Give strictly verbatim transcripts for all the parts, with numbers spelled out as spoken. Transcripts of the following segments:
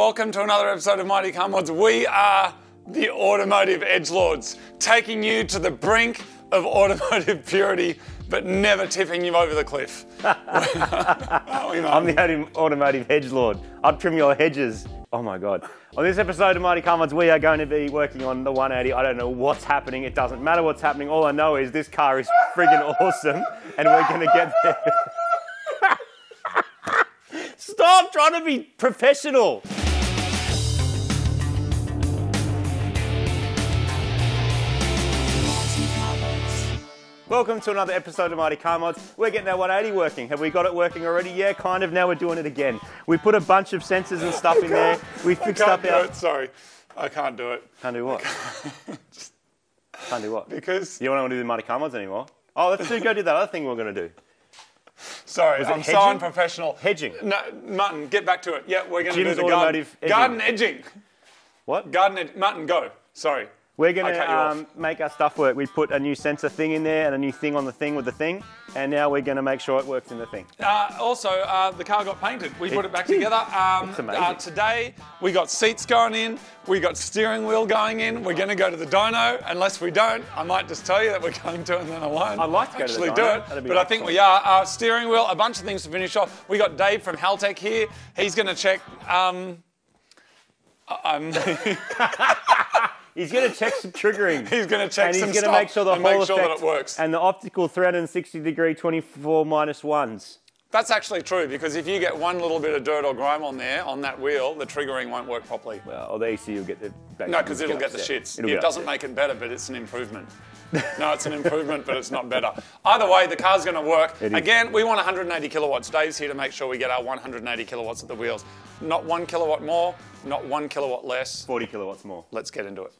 welcome to another episode of Mighty Car Mods. We are the automotive edgelords, taking you to the brink of automotive purity, but never tipping you over the cliff. Aren't we, Martin? I'm the only automotive hedgelord. I'd trim your hedges. Oh my God. On this episode of Mighty Car Mods, we are going to be working on the one eighty. I don't know what's happening. It doesn't matter what's happening. All I know is this car is friggin' awesome, and we're gonna get there. Stop trying to be professional. Welcome to another episode of Mighty Car Mods. We're getting our one eighty working. Have we got it working already? Yeah, kind of. Now we're doing it again. We put a bunch of sensors and stuff in there. We fixed up our... I can't do it, sorry. I can't do it. Can't do what? Can't. Just... can't do what? Because... you don't want to do the Mighty Car Mods anymore? Oh, let's go do that other thing we're going to do. Sorry, I'm hedging? So unprofessional. Hedging. No, Martin, get back to it. Yeah, we're going to do the garden. Edging. Garden edging. What? Garden edging. Martin, go. Sorry. We're going to um, make our stuff work. We put a new sensor thing in there and a new thing on the thing with the thing, and now we're going to make sure it works in the thing. Uh, also, uh, the car got painted. We it put it back did. together. Um, it's amazing. Uh, today, we got seats going in, we got steering wheel going in, we're going to go to the dyno. Unless we don't, I might just tell you that we're going to and then alone. I'd like to actually go to the dyno. do it, That'd be but excellent. I think we are. Uh, steering wheel, a bunch of things to finish off. We got Dave from Haltech here. He's going to check... Um, um, He's going to check some triggering. He's going to check and some he's going to make sure the whole make sure effect that it works. And the optical three sixty degree twenty-four minus ones. That's actually true, because if you get one little bit of dirt or grime on there, on that wheel, the triggering won't work properly. Well, or the E C U will get the... No, because it'll get, get the shits. It'll it doesn't upset. make it better, but it's an improvement. No, it's an improvement, but it's not better. Either way, the car's going to work. Again, we want one hundred eighty kilowatts. Dave's here to make sure we get our one hundred eighty kilowatts at the wheels. Not one kilowatt more, not one kilowatt less. forty kilowatts more. Let's get into it.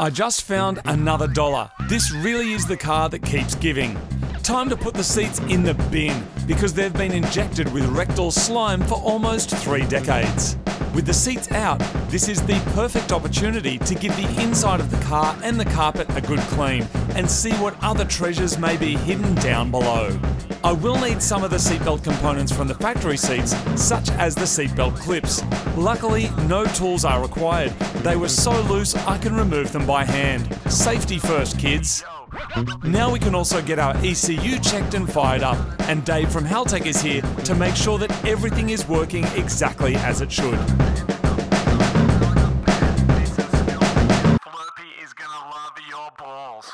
I just found another dollar. This really is the car that keeps giving. Time to put the seats in the bin, because they've been injected with rectal slime for almost three decades. With the seats out, this is the perfect opportunity to give the inside of the car and the carpet a good clean and see what other treasures may be hidden down below. I will need some of the seatbelt components from the factory seats, such as the seatbelt clips. Luckily, no tools are required. They were so loose I can remove them by hand. Safety first, kids. Now we can also get our E C U checked and fired up, and Dave from Haltech is here to make sure that everything is working exactly as it should.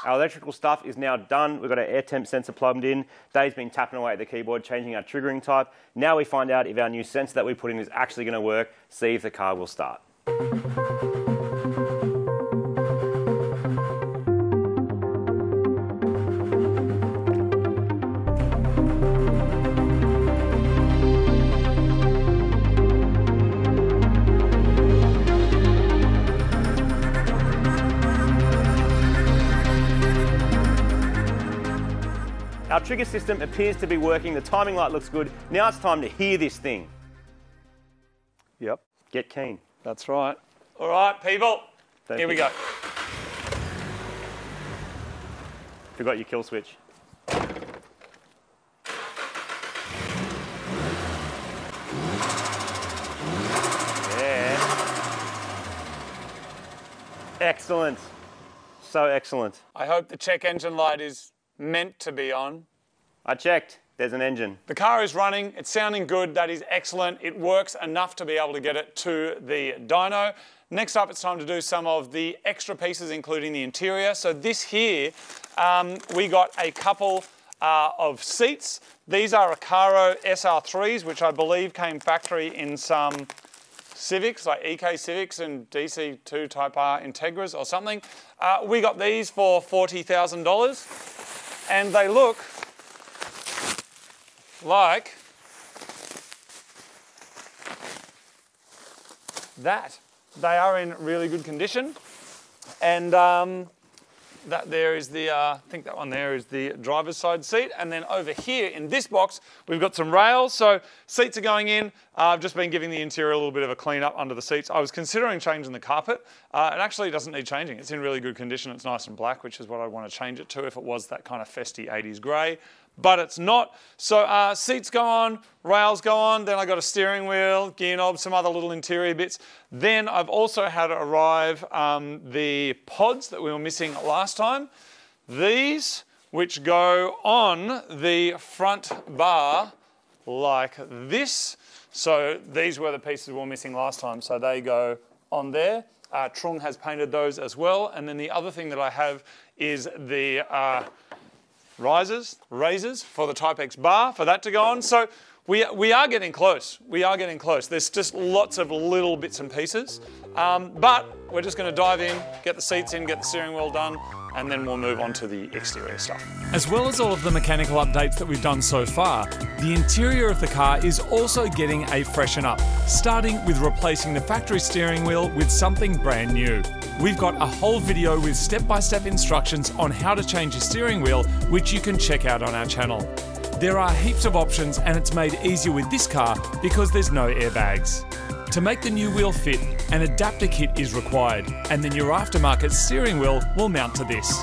Our electrical stuff is now done. We've got our air temp sensor plugged in. Dave's been tapping away at the keyboard, changing our triggering type. Now we find out if our new sensor that we put in is actually going to work, see if the car will start. Our trigger system appears to be working. The timing light looks good. Now it's time to hear this thing. Yep. Get keen. That's right. All right, people. Thank Here you. we go. Forgot your kill switch. Yeah. Excellent. So excellent. I hope the check engine light is meant to be on. I checked, there's an engine. The car is running, it's sounding good, that is excellent. It works enough to be able to get it to the dyno. Next up, it's time to do some of the extra pieces, including the interior. So this here, um, we got a couple uh, of seats. These are Acaro S R threes, which I believe came factory in some Civics, like E K Civics and D C two Type R Integras or something. Uh, we got these for forty thousand dollars. And they look like that. They are in really good condition. And um, that there is the, uh, I think that one there is the driver's side seat. And then over here in this box, we've got some rails. So seats are going in. Uh, I've just been giving the interior a little bit of a clean up under the seats. I was considering changing the carpet. Uh, it actually doesn't need changing. It's in really good condition. It's nice and black, which is what I want to change it to if it was that kind of festy eighties grey. but it's not. So uh, seats go on, rails go on, then I got a steering wheel, gear knob, some other little interior bits. Then I've also had arrive um, the pods that we were missing last time. These, which go on the front bar like this. So these were the pieces we were missing last time, so they go on there. Uh, Trung has painted those as well. And then the other thing that I have is the uh, risers, razors for the Type-X bar, for that to go on. So we, we are getting close. We are getting close. There's just lots of little bits and pieces. Um, but we're just going to dive in, get the seats in, get the steering wheel done, and then we'll move on to the exterior stuff. As well as all of the mechanical updates that we've done so far, the interior of the car is also getting a freshen up, starting with replacing the factory steering wheel with something brand new. We've got a whole video with step-by-step instructions on how to change your steering wheel, which you can check out on our channel. There are heaps of options, and it's made easier with this car because there's no airbags. To make the new wheel fit, an adapter kit is required, and then your aftermarket steering wheel will mount to this.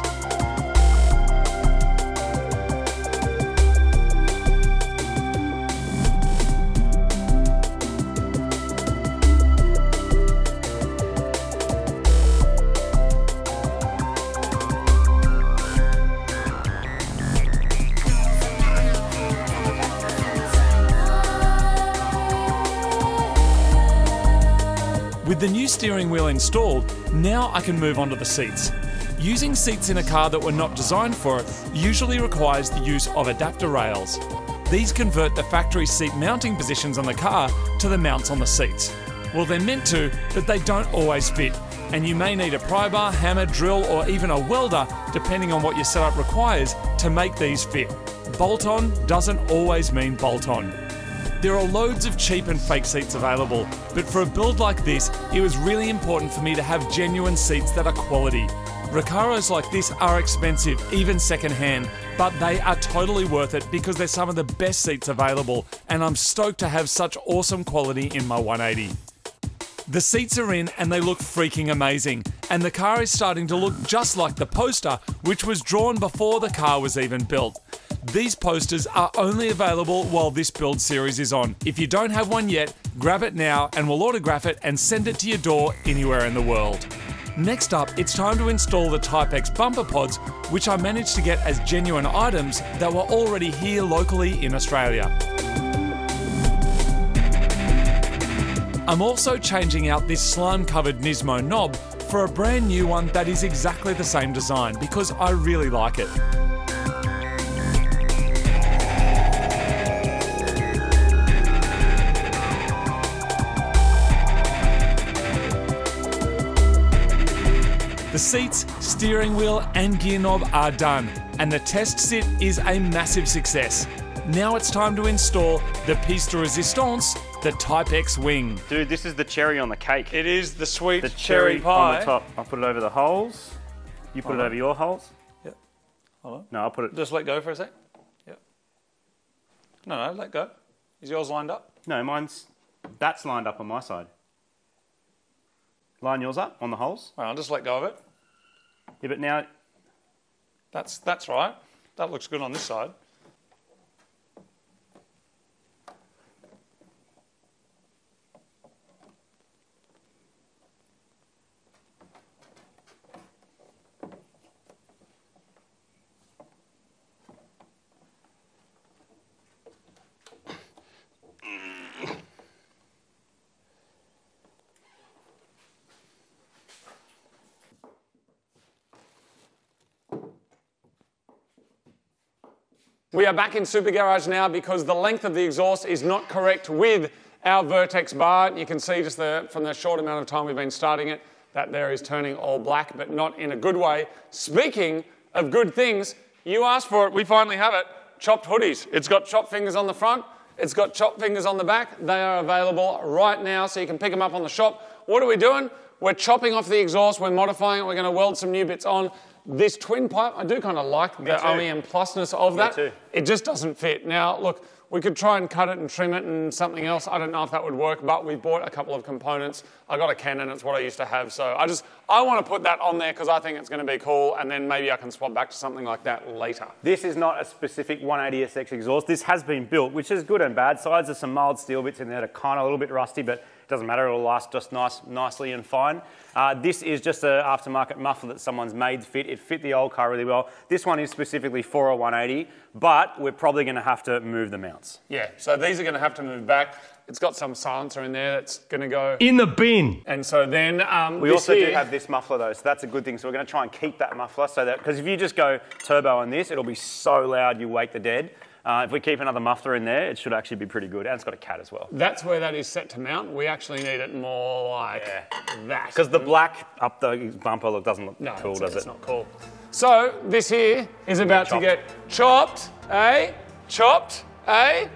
With the new steering wheel installed, now I can move on to the seats. Using seats in a car that were not designed for it usually requires the use of adapter rails. These convert the factory seat mounting positions on the car to the mounts on the seats. Well, they're meant to, but they don't always fit, and you may need a pry bar, hammer, drill, or even a welder, depending on what your setup requires, to make these fit. Bolt-on doesn't always mean bolt-on. There are loads of cheap and fake seats available, but for a build like this, it was really important for me to have genuine seats that are quality. Recaros like this are expensive, even secondhand, but they are totally worth it because they're some of the best seats available, and I'm stoked to have such awesome quality in my one eighty. The seats are in and they look freaking amazing, and the car is starting to look just like the poster, which was drawn before the car was even built. These posters are only available while this build series is on. If you don't have one yet, grab it now and we'll autograph it and send it to your door anywhere in the world. Next up, it's time to install the Type-X bumper pods, which I managed to get as genuine items that were already here locally in Australia. I'm also changing out this slime-covered Nismo knob for a brand new one that is exactly the same design because I really like it. The seats, steering wheel and gear knob are done, and the test sit is a massive success. Now it's time to install the piece de resistance, the Type-X wing. Dude, this is the cherry on the cake. It is the sweet the cherry, cherry pie. On the top. I'll put it over the holes. You put Hold it on. over your holes. Yep. Hold on. No, I'll put it... Just let go for a sec. Yep. No, no, let go. Is yours lined up? No, mine's... That's lined up on my side. Line yours up on the holes. All right, I'll just let go of it. Yeah, but now... That's, that's right. That looks good on this side. We are back in Super Garage now because the length of the exhaust is not correct with our Vertex bar. You can see just the, from the short amount of time we've been starting it, that there is turning all black, but not in a good way. Speaking of good things, you asked for it, we finally have it. Chopped hoodies. It's got chopped fingers on the front, it's got chopped fingers on the back. They are available right now, so you can pick them up on the shop. What are we doing? We're chopping off the exhaust, we're modifying it, we're gonna weld some new bits on. This twin pipe, I do kind of like the O E M plusness of that. It just doesn't fit. Now, look, We could try and cut it and trim it and something else. I don't know if that would work, but we bought a couple of components. I got a Canon, it's what I used to have. So I just, I want to put that on there because I think it's going to be cool. And then maybe I can swap back to something like that later. This is not a specific one eighty S X exhaust. This has been built, which is good and bad. Sides are some mild steel bits in there that are kind of a little bit rusty, but it doesn't matter, it'll last just nice, nicely and fine. Uh, this is just an aftermarket muffler that someone's made fit. It fit the old car really well. This one is specifically for a one eighty, but we're probably going to have to move the mounts. Yeah, so these are going to have to move back. It's got some silencer in there that's going to go in the bin. And so then um, we also do have this muffler though, so that's a good thing. So we're going to try and keep that muffler so that, because if you just go turbo on this, it'll be so loud you wake the dead. Uh, if we keep another muffler in there, it should actually be pretty good. And it's got a cat as well. That's where that is set to mount. We actually need it more like yeah. that. Because the black up the bumper look doesn't look no, cool, it's, does it's it? No, it's not cool. So this here is about to get chopped, eh? Chopped, eh?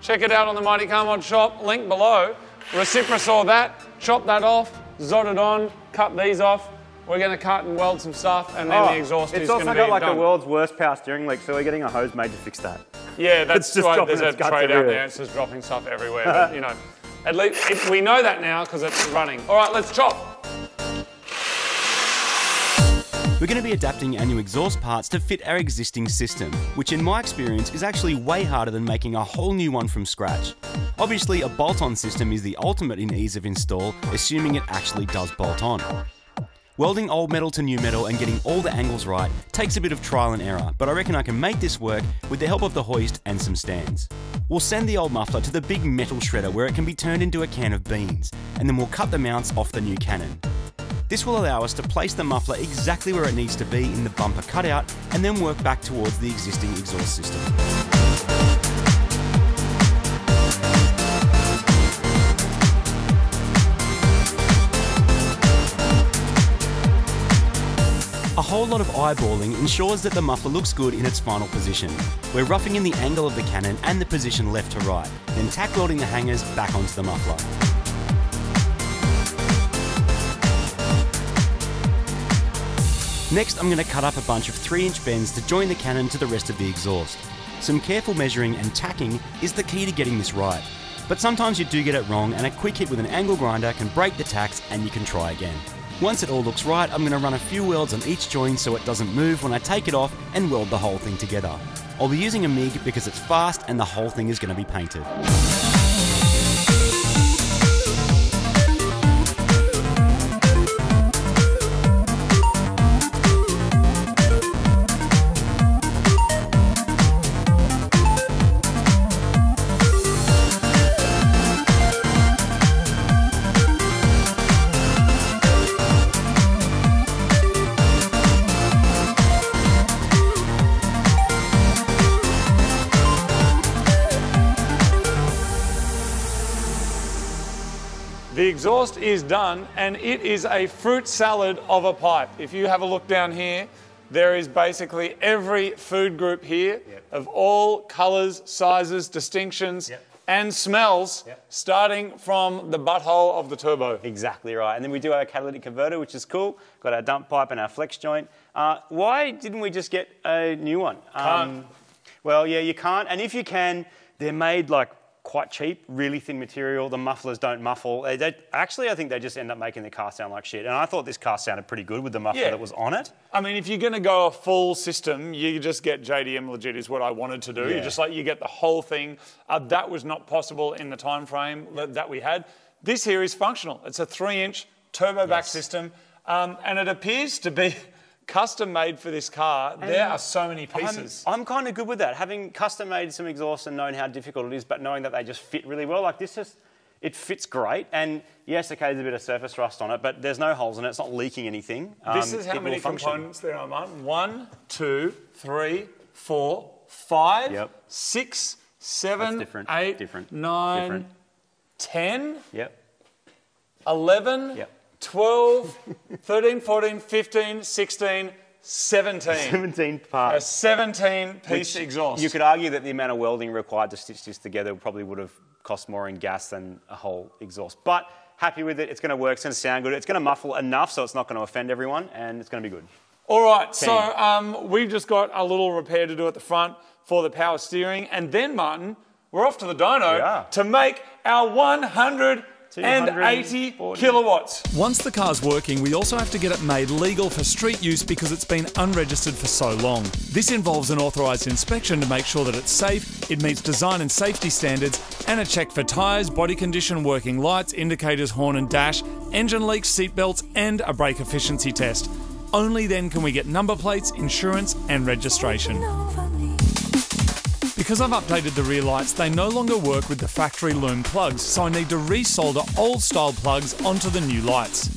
Check it out on the Mighty Car Mod shop, link below. Reciprosaw that, chop that off, zod it on, cut these off. We're going to cut and weld some stuff, and then oh, the exhaust is going to be done. It's also got like done. the world's worst power steering leak, so we're getting a hose made to fix that. Yeah, that's just right. There's a trade out there. It's just dropping stuff everywhere. But, you know, at least it, we know that now because it's running. All right, let's chop. We're going to be adapting our new exhaust parts to fit our existing system, which in my experience is actually way harder than making a whole new one from scratch. Obviously, a bolt-on system is the ultimate in ease of install, assuming it actually does bolt on. Welding old metal to new metal and getting all the angles right takes a bit of trial and error, but I reckon I can make this work with the help of the hoist and some stands. We'll send the old muffler to the big metal shredder where it can be turned into a can of beans, and then we'll cut the mounts off the new Canon. This will allow us to place the muffler exactly where it needs to be in the bumper cutout, and then work back towards the existing exhaust system. A whole lot of eyeballing ensures that the muffler looks good in its final position. We're roughing in the angle of the Canon and the position left to right, then tack welding the hangers back onto the muffler. Next, I'm going to cut up a bunch of three inch bends to join the Canon to the rest of the exhaust. Some careful measuring and tacking is the key to getting this right, but sometimes you do get it wrong, and a quick hit with an angle grinder can break the tacks and you can try again. Once it all looks right, I'm going to run a few welds on each joint so it doesn't move when I take it off and weld the whole thing together. I'll be using a MIG because it's fast and the whole thing is going to be painted. The exhaust is done, and it is a fruit salad of a pipe. If you have a look down here, there is basically every food group here yep. of all colours, sizes, distinctions, yep. and smells, yep. starting from the butthole of the turbo. Exactly right. And then we do our catalytic converter, which is cool. Got our dump pipe and our flex joint. Uh, why didn't we just get a new one? Can't. Um, well, yeah, you can't. And if you can, they're made like quite cheap, really thin material. The mufflers don't muffle. They, they, actually, I think they just end up making the car sound like shit. And I thought this car sounded pretty good with the muffler yeah. that was on it. I mean, if you're going to go a full system, you just get J D M legit is what I wanted to do. Yeah. You just like, you get the whole thing. Uh, that was not possible in the time frame that, that we had. This here is functional. It's a three inch turbo back yes. system. Um, and it appears to be custom made for this car. And there are so many pieces. I'm, I'm kind of good with that, having custom made some exhausts and knowing how difficult it is, but knowing that they just fit really well. Like this just, it fits great. And yes, okay, there's a bit of surface rust on it, but there's no holes in it. It's not leaking anything. Um, this is how many components there are, Martin. One, two, three, four, five, yep. six, seven, different. eight, different. nine, different. ten, yep. eleven, yep. twelve, thirteen, fourteen, fifteen, sixteen, seventeen. seventeen parts. A seventeen piece Which exhaust. You could argue that the amount of welding required to stitch this together probably would have cost more in gas than a whole exhaust. But happy with it, it's going to work, it's going to sound good, it's going to muffle enough so it's not going to offend everyone, and it's going to be good. All right, so um, we've just got a little repair to do at the front for the power steering, and then, Martin, we're off to the dyno to make our one hundred eighty kilowatts. Once the car's working, we also have to get it made legal for street use because it's been unregistered for so long. This involves an authorised inspection to make sure that it's safe, it meets design and safety standards, and a check for tyres, body condition, working lights, indicators, horn and dash, engine leaks, seatbelts, and a brake efficiency test. Only then can we get number plates, insurance, and registration. Because I've updated the rear lights, they no longer work with the factory loom plugs, so I need to resolder old style plugs onto the new lights.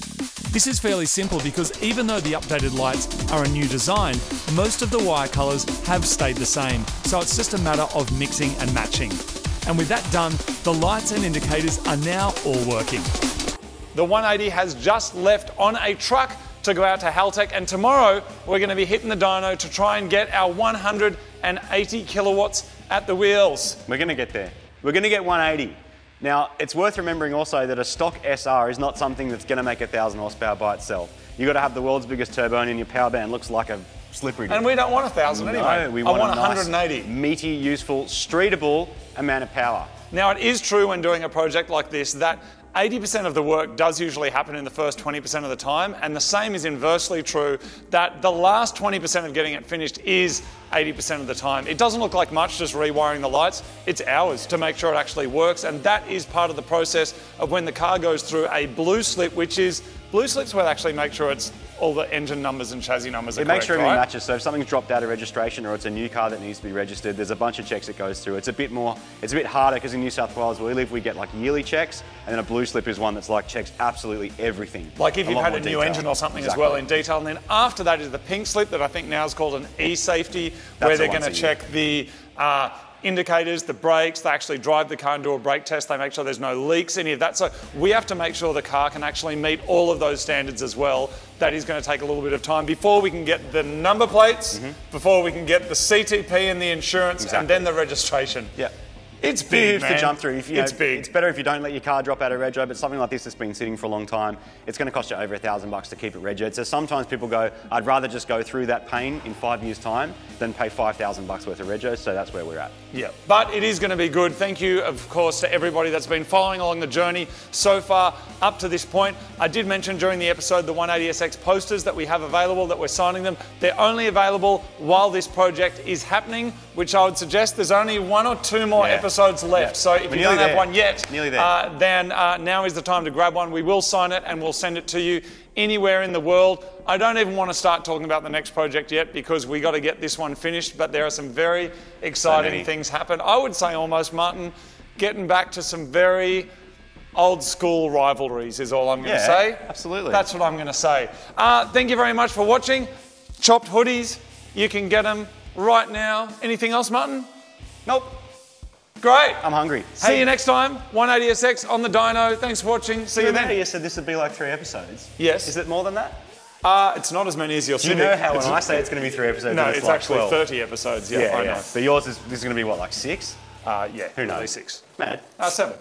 This is fairly simple because even though the updated lights are a new design, most of the wire colours have stayed the same, so it's just a matter of mixing and matching. And with that done, the lights and indicators are now all working. The one eighty has just left on a truck to go out to Haltech, and tomorrow we're going to be hitting the dyno to try and get our one hundred eighty kilowatts at the wheels. We're going to get there. We're going to get one eighty. Now, it's worth remembering also that a stock S R is not something that's going to make a thousand horsepower by itself. You've got to have the world's biggest turbo, and your power band looks like a slippery dish. And we don't want a thousand no, anyway. We want, I want a one hundred eighty. Nice, meaty, useful, streetable amount of power. Now, it is true when doing a project like this that eighty percent of the work does usually happen in the first twenty percent of the time, and the same is inversely true that the last twenty percent of getting it finished is eighty percent of the time. It doesn't look like much just rewiring the lights, it's hours to make sure it actually works, and that is part of the process of when the car goes through a blue slip, which is, blue slips where they actually make sure it's all the engine numbers and chassis numbers are correct, right? It makes sure everything matches. So if something's dropped out of registration or it's a new car that needs to be registered, there's a bunch of checks it goes through. It's a bit more, it's a bit harder because in New South Wales where we live, we get like yearly checks, and then a blue slip is one that's like checks absolutely everything. Like if you've had a new engine or something as well in detail. And then after that is the pink slip that I think now is called an e-safety, where they're going to check the uh, indicators, the brakes, they actually drive the car and do a brake test, they make sure there's no leaks, any of that. So we have to make sure the car can actually meet all of those standards as well. That is going to take a little bit of time before we can get the number plates, mm-hmm. before we can get the C T P and the insurance, exactly. and then the registration. Yeah. It's big, man. To jump through. If you, it's know, big. It's better if you don't let your car drop out of rego, but something like this that's been sitting for a long time, it's going to cost you over a thousand bucks to keep it regoed. So sometimes people go, I'd rather just go through that pain in five years' time than pay five thousand bucks worth of rego. So that's where we're at. Yeah, but it is going to be good. Thank you, of course, to everybody that's been following along the journey so far up to this point. I did mention during the episode the one eighty S X posters that we have available, that we're signing them. They're only available while this project is happening, which I would suggest there's only one or two more yeah. episodes. Episodes left, yeah. so if We're you don't have there. one yet, uh, then uh, now is the time to grab one. We will sign it and we'll send it to you anywhere in the world. I don't even want to start talking about the next project yet because we got to get this one finished, but there are some very exciting so things happen. I would say almost, Martin, getting back to some very old school rivalries is all I'm going to yeah, say. Absolutely. That's what I'm going to say. Uh, thank you very much for watching. Chopped hoodies, you can get them right now. Anything else, Martin? Nope. Great. I'm hungry. See hey. you next time. one eighty S X on the dyno. Thanks for watching. See you then. You said this would be like three episodes. Yes. Is it more than that? Uh, it's not as many as your Civic. You know how when I say it's going to be three episodes, no, it's, it's like actually twelve. thirty episodes. Yeah, yeah I yeah. know. But yours is, this is going to be what, like six? Uh, yeah, who knows? Six. Mad. Uh, seven.